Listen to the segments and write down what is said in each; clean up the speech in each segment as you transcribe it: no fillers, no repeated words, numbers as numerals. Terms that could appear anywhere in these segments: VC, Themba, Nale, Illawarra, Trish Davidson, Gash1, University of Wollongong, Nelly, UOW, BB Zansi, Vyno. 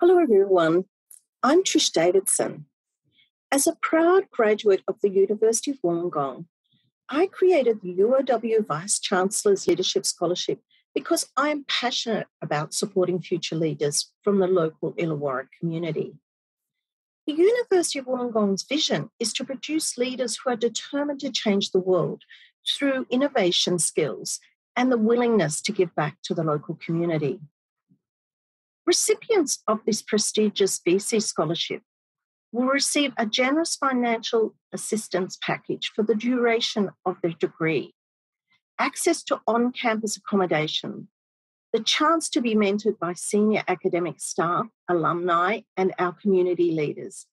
Hello everyone, I'm Trish Davidson. As a proud graduate of the University of Wollongong, I created the UOW Vice Chancellor's Leadership Scholarship because I am passionate about supporting future leaders from the local Illawarra community. The University of Wollongong's vision is to produce leaders who are determined to change the world through innovation skills and the willingness to give back to the local community. Recipients of this prestigious VC scholarship will receive a generous financial assistance package for the duration of their degree, access to on-campus accommodation, the chance to be mentored by senior academic staff, alumni, and our community leaders,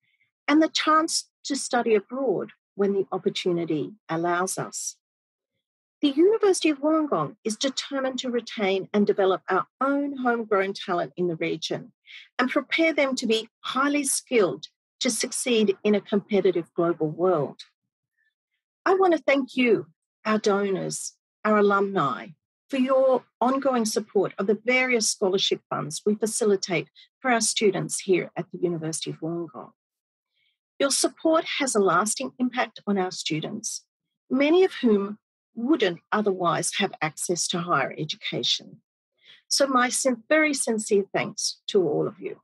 and the chance to study abroad when the opportunity allows us. The University of Wollongong is determined to retain and develop our own homegrown talent in the region and prepare them to be highly skilled to succeed in a competitive global world. I want to thank you, our donors, our alumni, for your ongoing support of the various scholarship funds we facilitate for our students here at the University of Wollongong. Your support has a lasting impact on our students, many of whom wouldn't otherwise have access to higher education. So my very sincere thanks to all of you.